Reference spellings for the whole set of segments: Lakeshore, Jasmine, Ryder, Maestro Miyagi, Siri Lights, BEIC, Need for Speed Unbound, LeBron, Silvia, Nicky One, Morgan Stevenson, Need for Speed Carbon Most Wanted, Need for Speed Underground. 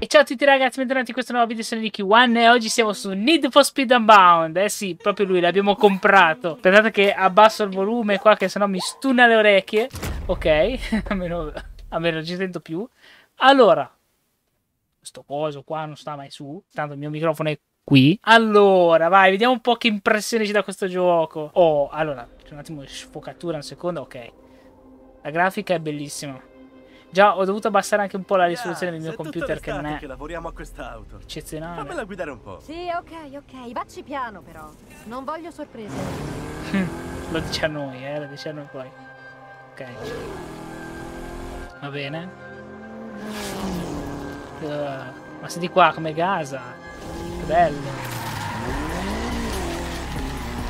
E ciao a tutti ragazzi, bentornati in questo nuovo video, sono Nicky One e oggi siamo su Need for Speed Unbound. Eh sì, proprio lui, l'abbiamo comprato. Aspettate che abbasso il volume qua che sennò mi stunna le orecchie. Ok, almeno non ci sento più. Allora, questo coso qua non sta mai su, tanto il mio microfono è qui. Allora, vai, vediamo un po' che impressione ci dà questo gioco. Oh, allora, c'è un attimo di sfocatura, un secondo, ok. La grafica è bellissima. Già, ho dovuto abbassare anche un po' la risoluzione del mio computer, che non è eccezionale. Fammela guidare un po'. Sì, ok, vacci piano però. Non voglio sorprese. Lo dice a noi, lo dice a noi poi. Ok. Va bene. Ma senti qua come gasa. Che bello.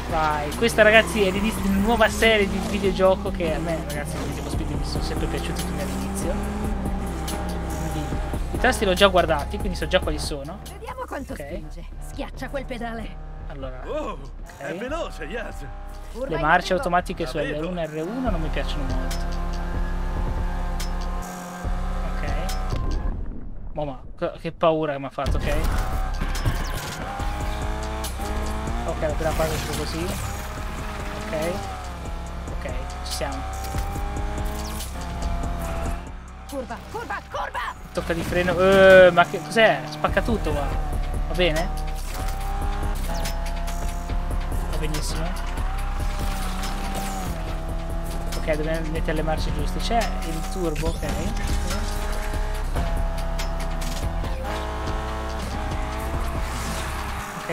Vai, questa ragazzi è l'inizio di una nuova serie di videogioco che a me ragazzi Need for Speed mi sono sempre piaciuti fin dall'inizio. I tasti li ho già guardati, quindi so già quali sono. Vediamo quanto spinge. Schiaccia quel pedale. Allora, okay. È veloce, yes. Le marce automatiche su L1 e R1 non mi piacciono molto. Ok. Ma che paura che mi ha fatto, ok? Ok, la prima parte è così. Ok, ci siamo. Curva! Tocca di freno. Ma che cos'è? Spacca tutto qua. Va bene? Va benissimo. Ok, dobbiamo mettere le marce giuste. C'è il turbo, ok.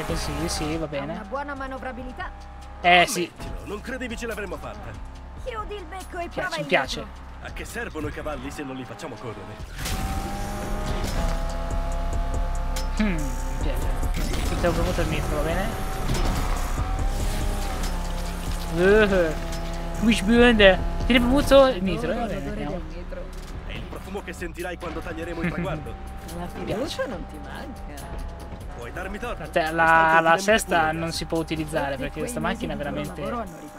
Così, sì, va bene. Una buona manovrabilità. Sì. Non credevi ce l'avremmo fatta. Chiudi il becco e prova. Ci piace. A che servono i cavalli se non li facciamo correre? Mi piace. Potevo premuto il micro, va bene? Wishbone. Ti ne premuto il micro, va bene, vediamo. È il profumo che sentirai quando taglieremo il traguardo. La fiducia non ti manca. La sesta non si può utilizzare perché questa macchina veramente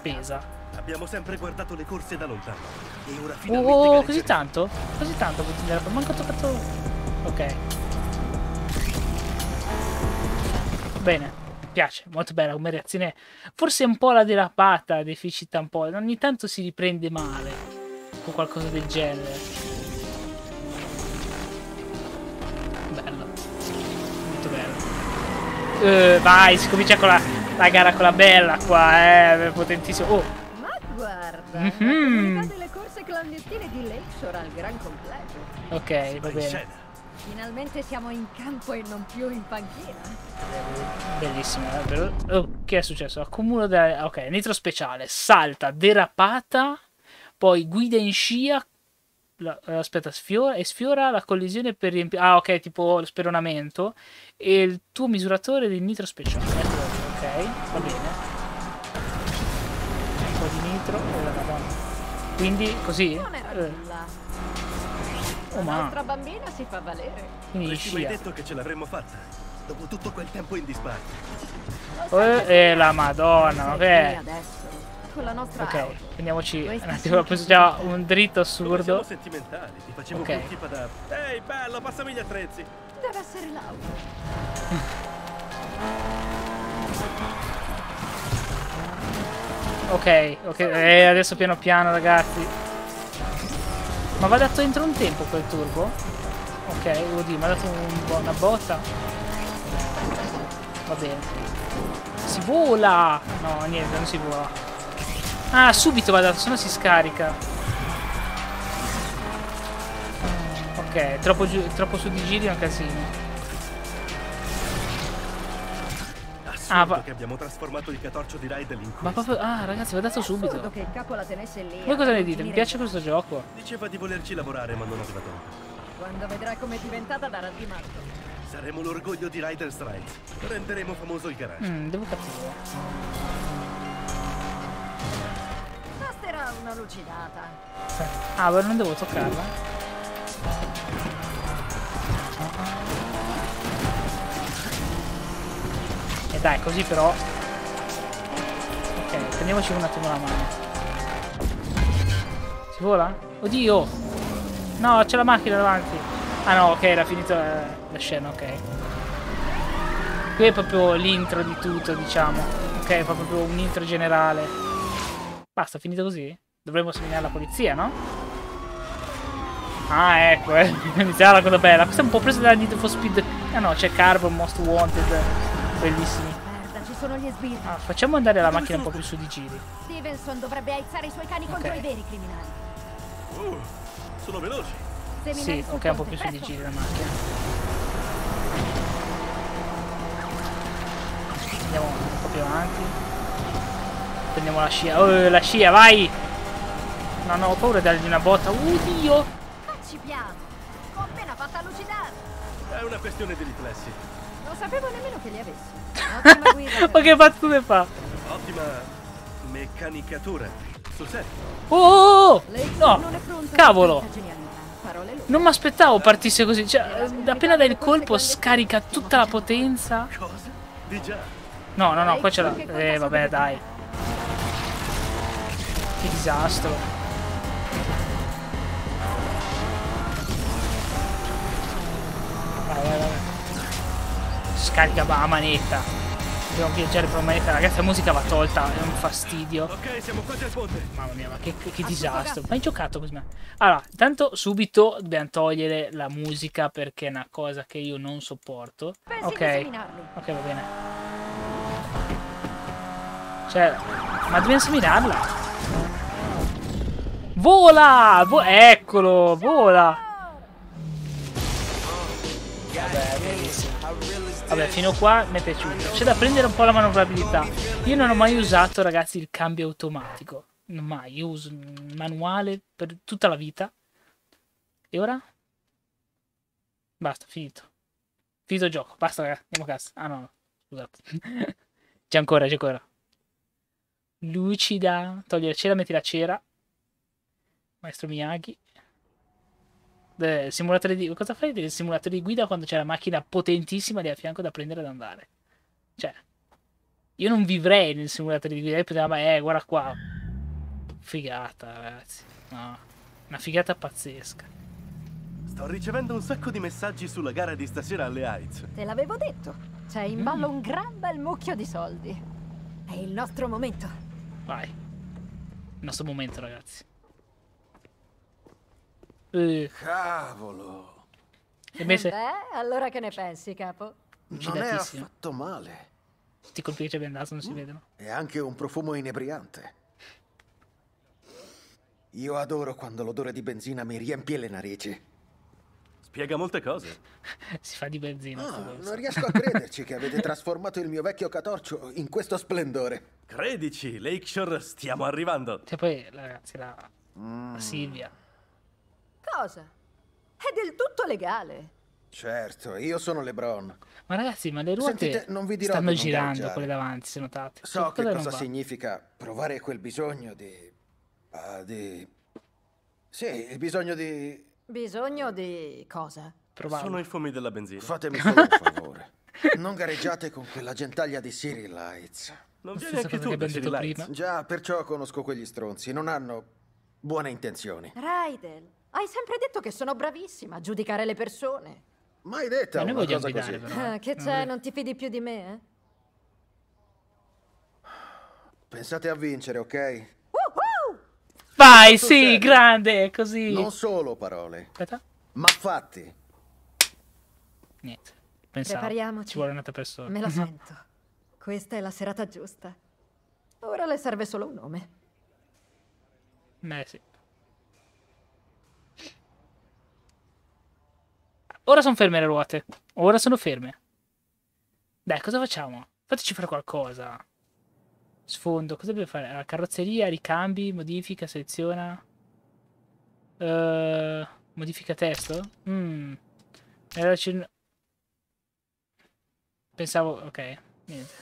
pesa. Abbiamo sempre guardato le corse da lontano. E ora finalmente così tanto? Così tanto puoi tirare, manco toccato. Ok. Bene, piace, molto bella come reazione. Forse un po' la derapata deficita un po', ogni tanto si riprende male o qualcosa del genere. Vai, si comincia con la gara con la bella qua, potentissimo. Ma guarda, delle corse clandestine di Lakeshore al gran completo. Ok, va bene. Finalmente siamo in campo e non più in panchina. Bellissimo, vero? Oh, che è successo? Accumulo da... Ok, nitro speciale, salta, derapata, poi guida in scia. Aspetta, sfiora la collisione per riempire. Ah, ok, tipo lo speronamento. E il tuo misuratore di nitro speciale. Ok, va bene. Un po' di nitro. Quindi, così. La nostra bambina si fa valere. Quindi scia. Hai detto che ce l'avremmo fatta. Dopo tutto quel tempo in disparte. La madonna, vabbè. La nostra prendiamoci un attimo, ho preso già un dritto assurdo. Sentimentali, ti facevo tipo da ehi bello, passami gli attrezzi. Deve essere l'auto. Ok, adesso piano piano ragazzi. Ma va dato entro un tempo quel turbo? Ok, mi ha dato una botta. Va bene. Si vola! No, niente, non si vola. Ah, subito va dato, se no si scarica. Ok, troppo su di giri è un casino. Assurdo che abbiamo trasformato il catorcio di Ryder in questo. Ah, ragazzi, va dato subito. Voi cosa ne dite? Mi piace questo gioco. Diceva di volerci lavorare, ma non aveva tempo. Quando vedrai com'è diventata da radimato. Saremo l'orgoglio di Ryder Strike. Renderemo famoso il garage. Devo capire. Una lucidata. Ah, ma non devo toccarla. E dai, così però. Ok, prendiamoci un attimo la mano. Si vola? Oddio! No, c'è la macchina davanti. Ah no, ok, era finita la scena, ok. Qui è proprio l'intro di tutto, diciamo. Ok, fa proprio un intro generale. Basta, finito così? Dovremmo segnare la polizia, no? Ah, ecco, iniziava la cosa bella. Questa è un po' presa da Need for Speed. Ah no, c'è Carbon Most Wanted. Bellissimi. Ah, facciamo andare la macchina un po' più su di giri. Stevenson dovrebbe aizzare i suoi cani contro i veri criminali. Sono veloci. Sì, ok, un po' più su di giri la macchina. Andiamo un po' più avanti. Prendiamo la scia. Oh, la scia, vai! No, no, ho paura di dargli una botta. Oddio! Facci piano. Ho appena fatta lucidare. È una questione di riflessi. Non sapevo nemmeno che li avessi. Ottima guida. Ma che battute fa? Ottima meccanicatura. Sul serio. Oh! No! Cavolo! Non mi aspettavo partisse così. Cioè, appena dai il colpo scarica tutta la potenza. Cosa? Di già. No, no, no, qua c'è la... va bene, dai. Che disastro. Vai, vai, vai. Scarica la manetta. Dobbiamo viaggiare per la manetta. Ragazzi, la musica va tolta, è un fastidio. Ok, siamo quasi al ponte. Mamma mia, ma che disastro. Ma hai giocato così? Allora, intanto subito dobbiamo togliere la musica perché è una cosa che io non sopporto. Ok, ok, va bene. Cioè, ma dobbiamo seminarla. Vola! Eccolo, vola! Vabbè, bellissimo. Vabbè, fino a qua mi è piaciuto. C'è da prendere un po' la manovrabilità. Io non ho mai usato, ragazzi, il cambio automatico. Non mai. Io uso il manuale per tutta la vita. E ora? Basta, finito. Finito il gioco. Basta, ragazzi. Andiamo a casa. Ah, no, no. Scusate. C'è ancora, c'è ancora. Lucida. Togli la cera, metti la cera. Maestro Miyagi. Simulatore di... Cosa fai del simulatore di guida quando c'è la macchina potentissima lì a fianco da prendere ed andare? Cioè, io non vivrei nel simulatore di guida. Io pensavo, ma guarda qua. Figata, ragazzi. No, una figata pazzesca. Sto ricevendo un sacco di messaggi sulla gara di stasera alle Heights. Te l'avevo detto. C'è in ballo un gran bel mucchio di soldi. È il nostro momento. Vai. Il nostro momento, ragazzi. Cavolo. Beh, allora che ne pensi, capo? Non è affatto male. Sti colpi che ci abbiamo dato non si vedono. E anche un profumo inebriante. Io adoro quando l'odore di benzina mi riempie le narici. Spiega molte cose. Si fa di benzina. Oh, non riesco a crederci che avete trasformato il mio vecchio catorcio in questo splendore. Credici, Lakeshore, stiamo arrivando. E poi, ragazzi, la Silvia. Cosa? È del tutto legale. Certo, io sono LeBron. Ma ragazzi, ma le ruote stanno girando quelle davanti, se notate. So che cosa significa provare quel bisogno di... Sì, il bisogno di... Bisogno di cosa? Provarlo. Sono i fumi della benzina. Fatemi solo un favore. Non gareggiate con quella gentaglia di Siri Lights. Non viene anche tu da Siri Lights. Già, perciò conosco quegli stronzi. Non hanno buone intenzioni. Ryder, hai sempre detto che sono bravissima a giudicare le persone. Mai detta una cosa così. Che c'è? Non ti fidi più di me, eh? Pensate a vincere, ok? Vai, sì, serio. Grande, così. Non solo parole, ma fatti. Niente, pensavo. Prepariamoci. Ci vuole un'altra persona. Me la sento. Questa è la serata giusta. Ora le serve solo un nome. Sì. Ora sono ferme le ruote. Ora sono ferme. Dai, cosa facciamo? Fateci fare qualcosa. Sfondo, cosa dobbiamo fare? La carrozzeria, ricambi, modifica, seleziona. Modifica testo? Pensavo, ok, niente.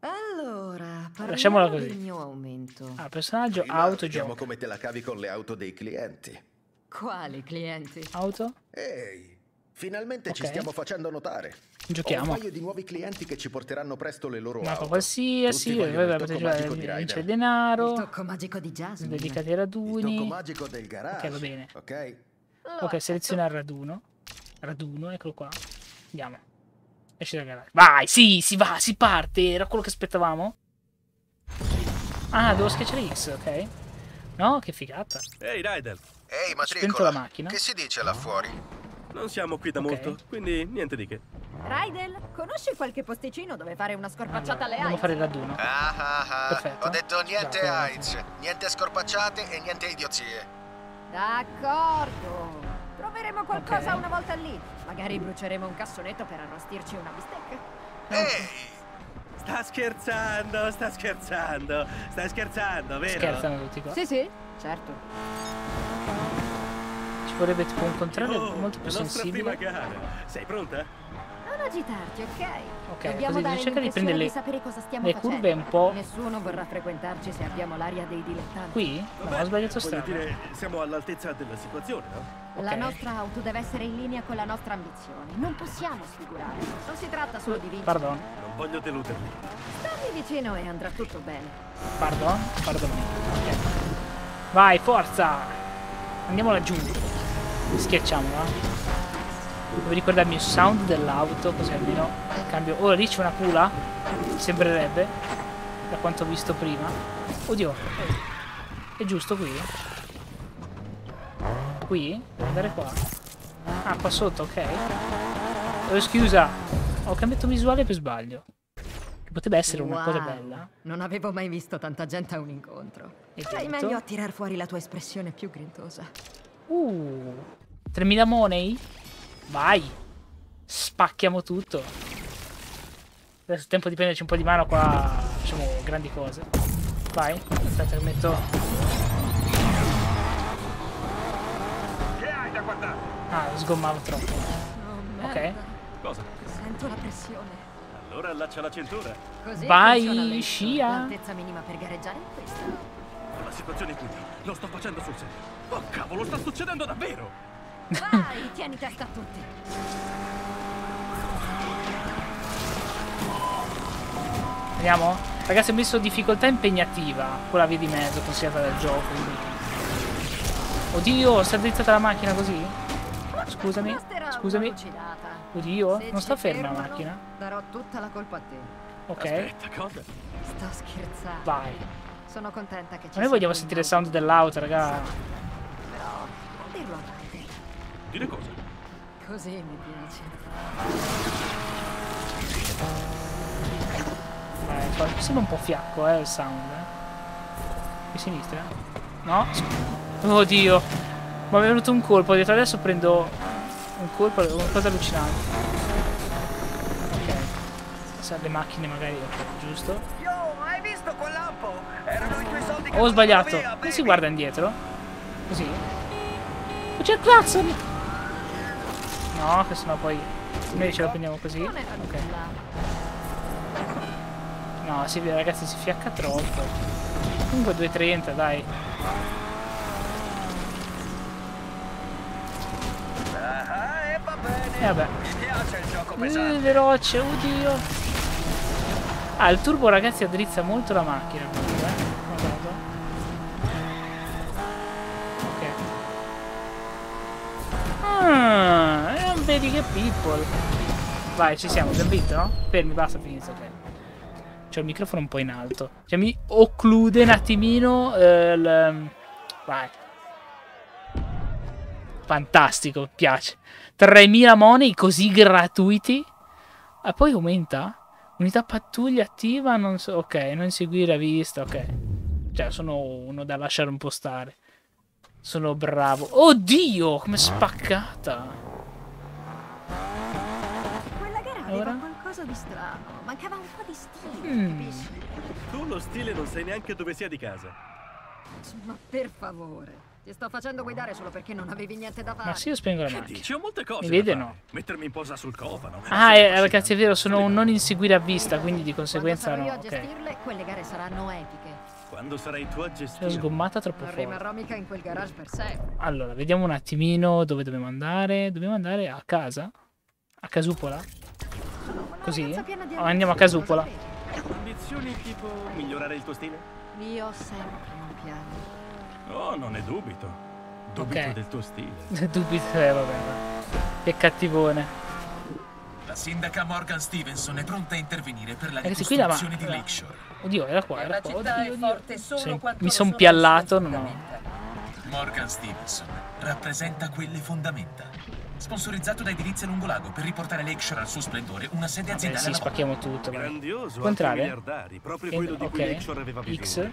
Allora, lasciamola così. Il mio aumento. Ah, personaggio, auto, gioco. Come te la cavi con le auto dei clienti. Quali clienti? Auto? Ehi, finalmente ci stiamo facendo notare. Giochiamo. Ho un paio di nuovi clienti che ci porteranno presto le loro auto. Qualsiasi, c'è denaro. Il tocco magico di Jasmine. Dedicati ai raduni. Il tocco magico del garage. Ok, va bene. Ok, okay, seleziona il raduno. Raduno, eccolo qua. Andiamo. Esci dal garage. Vai, sì, si va, si parte. Era quello che aspettavamo. Ah, devo schiacciare X, ok. No, che figata. Ehi, Ryder. Ehi, ma spento la macchina. Che si dice là fuori? Non siamo qui da molto, quindi niente di che. Ryder, conosci qualche posticino dove fare una scorpacciata alle Heights? Dobbiamo fare il raduno. Perfetto. Ho detto niente Heights, niente scorpacciate e niente idiozie. D'accordo. Troveremo qualcosa una volta lì. Magari bruceremo un cassonetto per arrostirci una bistecca. Ehi! Sta scherzando, sta scherzando. Sta scherzando, vero? Scherzano tutti qua. Sì, sì, certo. Vorrebbe tipo un contrario molto più sensibile. Sei pronta? Non agitarti, ok? Ok, dobbiamo cercare di prendere le curve un po'. Nessuno vorrà frequentarci se abbiamo l'aria dei dilettanti. Qui? No, ho sbagliato strada. Siamo all'altezza della situazione, no? La nostra auto deve essere in linea con la nostra ambizione. Non possiamo sfigurare. Non si tratta solo di vincere. Pardon. Non voglio deludermi. Stammi vicino e andrà tutto bene. Pardon? Pardon. Ok. Vai, forza! Andiamo laggiù. Schiacciamola. Devo ricordarmi il sound dell'auto, così almeno cambio. Oh, lì c'è una pula. Sembrerebbe, da quanto ho visto prima. Oddio. È giusto qui? Qui? Devo andare qua. Ah, qua sotto, ok. Oh, scusa. Ho cambiato visuale per sbaglio. Che potrebbe essere una cosa bella. Non avevo mai visto tanta gente a un incontro. Fai meglio a tirar fuori la tua espressione più grintosa. 3000 money? Vai! Spacchiamo tutto. Adesso è tempo di prenderci un po' di mano qua. Facciamo grandi cose. Vai. Aspetta che metto... Che hai da guardare? Ah, sgommavo troppo. Oh, ok. Cosa? Sento la pressione. Allora allaccia la cintura. Così vai, scia. L'altezza minima per gareggiare è questa. La situazione è tutta. Lo sto facendo sul serio. Oh cavolo, sta succedendo davvero! Vai, tieni testa a tutti. Vediamo? Ragazzi, ho messo difficoltà impegnativa. Quella via di mezzo consigliata dal gioco. Oddio, si è drizzata la macchina così? Scusami, scusami. Oddio, non sta ferma la macchina. Darò tutta la colpa a te. Ok. Aspetta, cosa? Sto scherzando. Vai. Sono contenta che ci noi vogliamo sentire il sound dell'auto, raga. Però, non dirlo a parte. Dire cosa? Così mi piace. Sembra un po' fiacco, il sound. Di sinistra? No? Oddio. Mi è venuto un colpo. Ho detto adesso prendo un colpo, una cosa allucinante. Ok. Se le macchine magari, giusto? Visto quel lampo? Erano i tuoi soldi che ho sbagliato. Come si guarda indietro? Così. Ma c'è il clacson! No, che sennò poi noi ce la prendiamo così. Ok. No, si vede, ragazzi, si fiacca troppo. Comunque 2,30, dai. E vabbè. Veloce, oddio. Ah, il turbo, ragazzi, addrizza molto la macchina. Guarda. Ok. Ah, vedi che people. Vai, ci siamo, abbiamo vinto, no? Fermi, basta, finito. Ok. C'ho il microfono un po' in alto. Cioè, mi occlude un attimino il... Vai. Fantastico, mi piace. 3000 money così gratuiti. Ah, poi aumenta? Unità pattuglia attiva, non so... Ok, non seguire a vista, ok. Cioè, sono uno da lasciare un po' stare. Sono bravo. Oddio, come spaccata! Quella gara aveva qualcosa di strano. Mancava un po' di stile, capisci? Tu lo stile non sai neanche dove sia di casa. Ma per favore... Ti sto facendo guidare solo perché non avevi niente da fare. Ma sì, io spengo la macchina. C'ho molte cose. Mi vede, no? Mettermi in posa sul cofano. Ah, ragazzi, è vero, sono un non inseguire a vista, quindi di conseguenza no. Quando sarò io a gestirle, quelle gare saranno epiche. Quando sarai tu a gestirle. L'ho sgommata troppo forte. Non rimarrò mica in quel garage per sempre. Allora, vediamo un attimino dove dobbiamo andare. Dobbiamo andare a casa? A Casupola? Così? Andiamo a casupola. Ambizioni tipo migliorare il tuo stile? Io ho sempre un piano. Oh, non ne dubito. Dubito del tuo stile. Dubito, vabbè. Che cattivone. La sindaca Morgan Stevenson è pronta a intervenire per la ricostruzione di Lakeshore. Oddio, era qua, era qua. Mi son piallato, no. Morgan Stevenson rappresenta quelle fondamenta. Sponsorizzato da Edilizia Lungolago per riportare Lakeshore al suo splendore, una sede aziendale. Sì, spacchiamo tutto. Può entrare? Ok. X.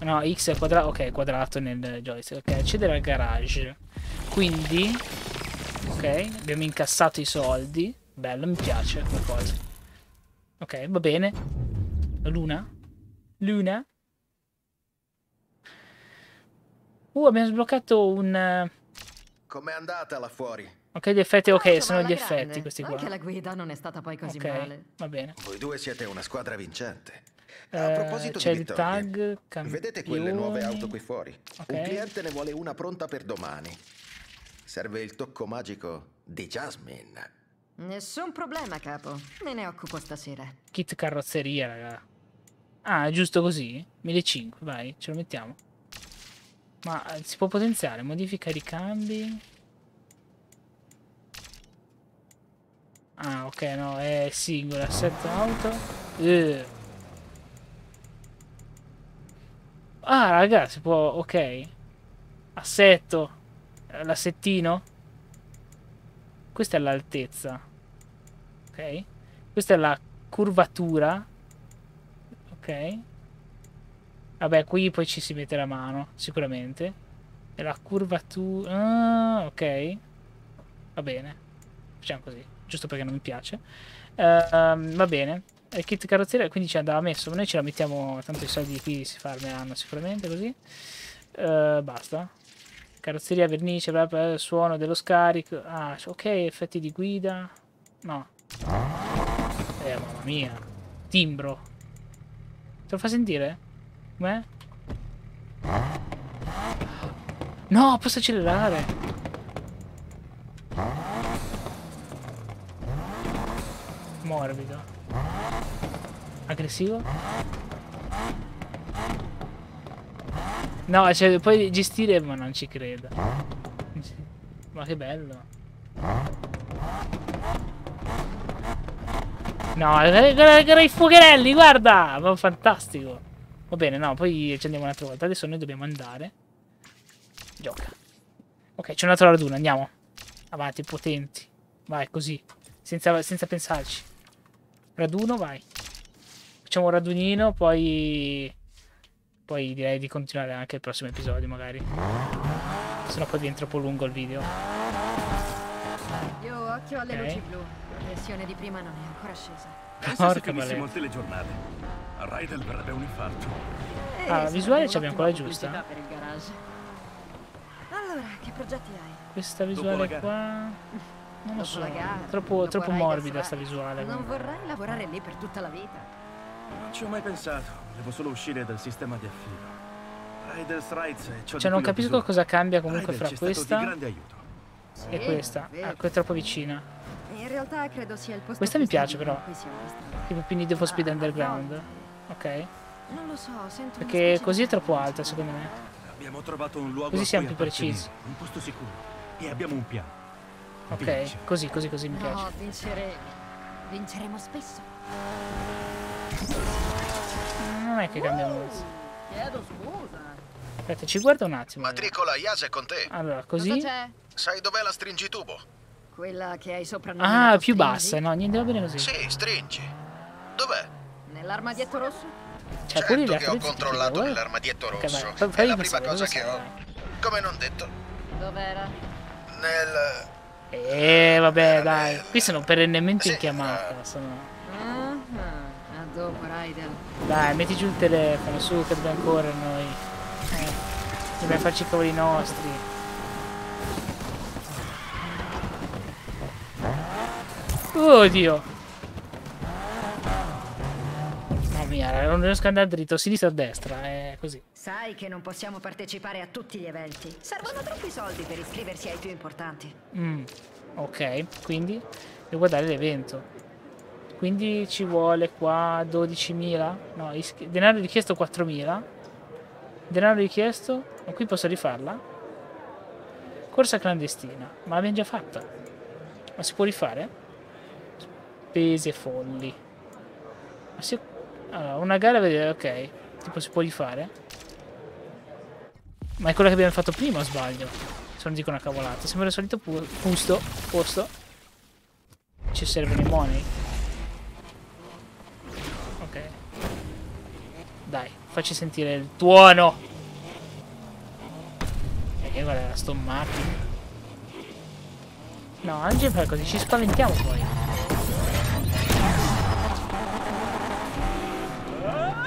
No, X è quadrato. Ok, quadrato nel joystick. Ok, accedere al garage. Quindi... ok, abbiamo incassato i soldi. Bello, mi piace qualcosa. Ok, va bene. Luna? Luna? Abbiamo sbloccato un... com'è andata là fuori? Ok, gli effetti, ok, sono gli effetti questi qua. Anche la guida non è stata poi così male. Va bene. Voi due siete una squadra vincente. A proposito di vittorie, il tag, vedete quelle nuove auto qui fuori? Okay. Un cliente ne vuole una pronta per domani. Serve il tocco magico di Jasmine. Nessun problema, capo. Me ne occupo stasera. Kit carrozzeria, raga. Ah, è giusto così? 1.500, vai, ce lo mettiamo. Ma si può potenziare? Modifica i ricambi. Ah, ok, no, è singola. Assetto auto. Ah, raga, si può... ok. Assetto. L'assettino. Questa è l'altezza. Ok. Questa è la curvatura. Ok. Vabbè, qui poi ci si mette la mano, sicuramente. E la curvatura... ah, ok. Va bene. Facciamo così. Giusto perché non mi piace. Va bene. Il kit carrozzeria, quindi ci andava messo. Noi ce la mettiamo... tanto i soldi qui si farmeranno sicuramente, così. Basta. Carrozzeria, vernice, suono dello scarico. Ah, ok, effetti di guida. No. Mamma mia. Timbro. Te lo fa sentire? Com'è? No, posso accelerare. Morbido. Aggressivo. No, cioè, puoi gestire, ma non ci credo. Ma che bello. No, guarda i fuocherelli, guarda! Ma fantastico. Va bene, no, poi ci andiamo un'altra volta. Adesso noi dobbiamo andare. Gioca. Ok, c'è un'altra raduna, andiamo. Avanti, potenti. Vai, così. Senza pensarci. Raduno, vai. Facciamo un radunino, poi... poi direi di continuare anche il prossimo episodio, magari. Sennò poi diventa troppo lungo il video. Io occhio alle luci blu. La versione di prima non è ancora scesa. Penso che avessimo il telegiornale. A Ryder verrebbe un infarto. Ah, la visuale ce l'abbiamo quella giusta. Allora, che progetti hai? Questa visuale qua... non lo so. Troppo morbida sta visuale. Non vorrai lavorare lì per tutta la vita. Non ci ho mai pensato. Devo solo uscire dal sistema di affido. Cioè non capisco cosa cambia comunque fra questa e questa. Ah, questa è troppo vicina. In realtà credo sia il posto. Questa mi piace però. Tipo più Need for Speed Underground. Ok. Non lo so, sento. Perché così è troppo alta secondo me. Abbiamo trovato un luogo. Così siamo più precisi. Un posto sicuro. E abbiamo un piano. Ok, così mi piace. No, vinceremo spesso. Non è che cambiamo questo. Chiedo scusa. Aspetta, ci guarda un attimo. Matricola IASA è con te. Allora, così. Sai dov'è la stringitubo? Quella che hai sopra. Ah, più bassa, no, niente, va bene così. Sì, stringi. Dov'è? Nell'armadietto rosso? Cioè, certo che ho controllato nell'armadietto rosso. Okay, è la prima cosa che ho. Come non detto. Dov'era? Nel... vabbè, dai. Qui sono perennemente in chiamata. Dopo, Ryder. Dai, metti giù il telefono, su che dobbiamo correre noi. Dobbiamo farci i cavoli nostri. Oddio. Mamma mia, non riesco ad andare dritto, sinistra o destra, è così. Sai che non possiamo partecipare a tutti gli eventi. Servono troppi soldi per iscriversi ai più importanti. Ok, quindi devo guardare l'evento. quindi ci vuole qua 12.000, no, denaro richiesto 4.000, denaro richiesto, ma qui posso rifarla, corsa clandestina, ma l'abbiamo già fatta, ma si può rifare? Spese folli, ma si... allora, una gara, vedete, ok, tipo si può rifare, ma è quella che abbiamo fatto prima o sbaglio? Se non dico una cavolata, sembra il solito posto. Ci servono i money. Ok. Dai, facci sentire il tuono. Perché guarda la stommata. No, Angelo fa così, ci spaventiamo poi.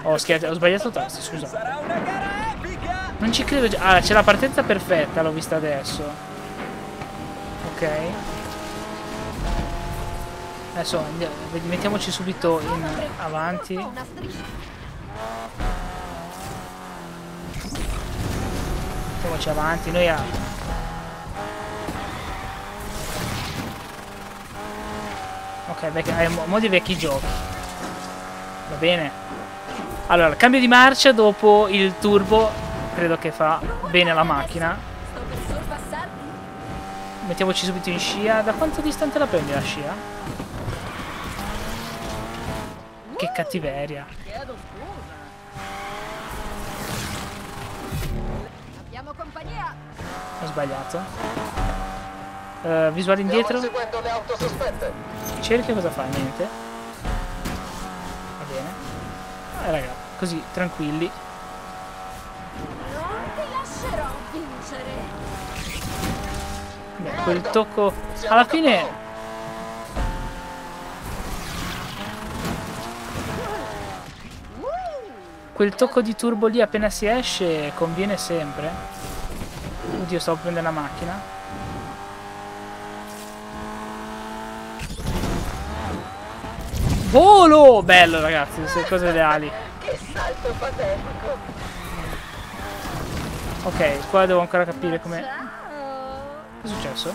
Oh, scherzo, ho sbagliato tasto, scusa. Non ci credo già. Ah, c'è la partenza perfetta, l'ho vista adesso. Ok. Adesso andiamo, mettiamoci subito in avanti. Mettiamoci avanti, noi a... Ok, modi vecchi giochi. Va bene. Allora, cambio di marcia dopo il turbo. Credo che fa bene alla macchina. Mettiamoci subito in scia. Da quanto distante la prendi la scia? Che cattiveria. Chiedo scusa. Abbiamo compagnia. Ho sbagliato. Visuale indietro. Stiamo seguendo le auto sospette. Cerchio cosa fa? Niente. Va bene. Raga, così tranquilli. Non ti lascerò vincere. Beh, quel tocco alla fine. Quel tocco di turbo lì appena si esce conviene sempre. Oddio, stavo prendendo la macchina. Volo! Bello ragazzi, queste cose reali. Che salto patetico. Ok, qua devo ancora capire come... Che è successo?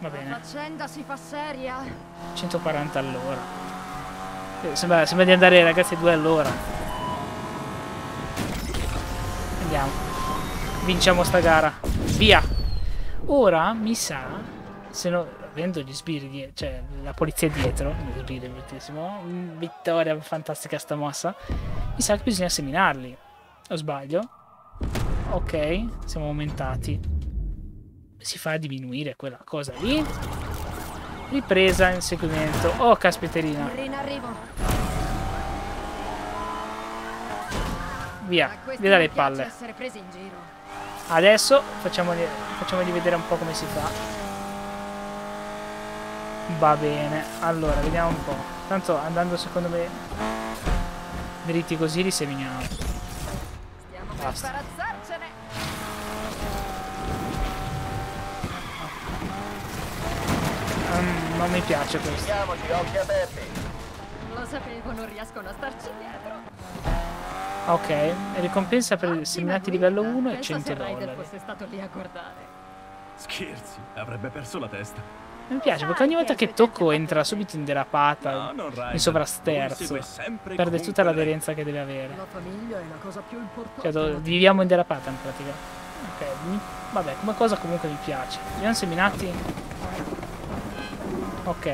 Va bene. La faccenda si fa seria. 140 all'ora. Sembra di andare ragazzi a 2 all'ora. Andiamo. Vinciamo sta gara. Via. Ora mi sa, se no, avendo gli sbirri, cioè la polizia dietro, gli sbirri, bruttissimo. Vittoria fantastica sta mossa. Mi sa che bisogna seminarli. O sbaglio? Ok, siamo aumentati. Si fa diminuire quella cosa lì. Ripresa, inseguimento. Oh, caspiterina. Via, via dalle palle. Adesso facciamogli vedere un po' come si fa. Va bene. Allora, vediamo un po'. Tanto andando secondo me dritti così li seminiamo. Basta. Non mi piace questo. Siamoci, occhi aperti. Lo sapevo, non riescono a starci dietro. Ok, ricompensa per i seminati livello 1 e $100. Ryder fosse stato lì a guardare. Scherzi, avrebbe perso la testa. Mi piace perché ogni volta che tocco entra subito in derapata, in sovrasterzo. Perde tutta l'aderenza che deve avere. La famiglia è la cosa più importante. Cioè, viviamo in derapata in pratica. Ok, vabbè, come cosa comunque mi piace. Abbiamo seminati. Ok.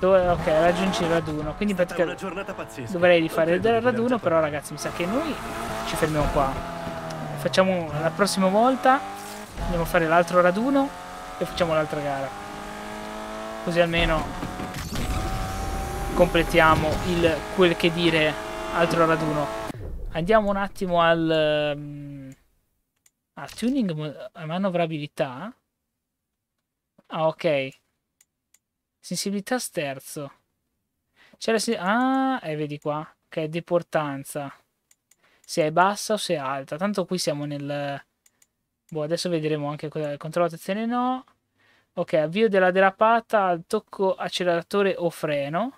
Ok, raggiungi il raduno. Quindi praticamente dovrei rifare il raduno, però ragazzi mi sa che noi ci fermiamo qua. Facciamo la prossima volta. Andiamo a fare l'altro raduno e facciamo l'altra gara. Così almeno completiamo il quel che dire altro raduno. Andiamo un attimo al tuning manovrabilità. Ah, ok. Sensibilità sterzo. C'è la vedi qua. Ok, deportanza. Se è bassa o se è alta. Tanto qui siamo nel... Boh, adesso vedremo anche cosa... Controllo trazione no. Ok, avvio della derapata al tocco acceleratore o freno.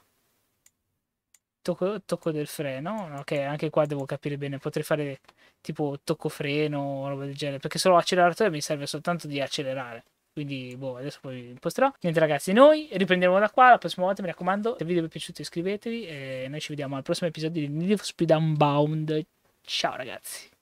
Tocco del freno. Ok, anche qua devo capire bene. Potrei fare tipo tocco freno o roba del genere. Perché solo acceleratore mi serve soltanto di accelerare. Quindi, boh, adesso poi imposterò. Niente ragazzi, noi riprendiamo da qua la prossima volta, mi raccomando. Se il video vi è piaciuto iscrivetevi e noi ci vediamo al prossimo episodio di Need for Speed Unbound. Ciao ragazzi.